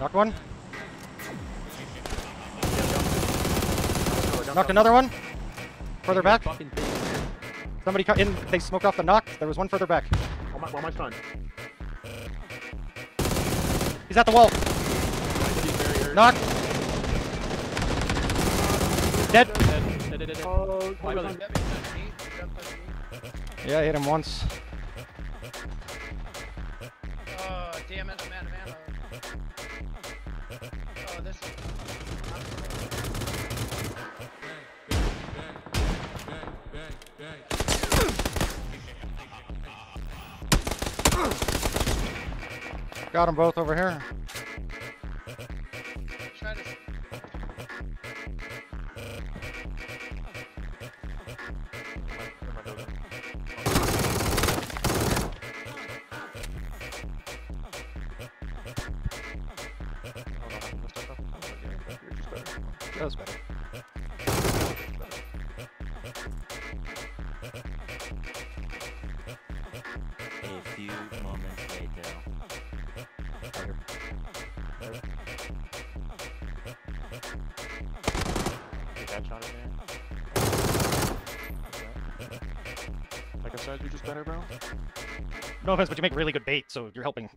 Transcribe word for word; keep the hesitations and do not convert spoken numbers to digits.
Knocked one. Knocked another one. Further back. Somebody cut in. They smoked off the knock. There was one further back. One more time. He's at the wall. Knocked. Dead. Yeah, I hit him once. Oh, damn it, I'm out of ammo. Oh, this is... Got them both over here. Try to... That was better. A few moments later. That shot in there. Like I said, you're just better, bro. No offense, but you make really good bait, so you're helping.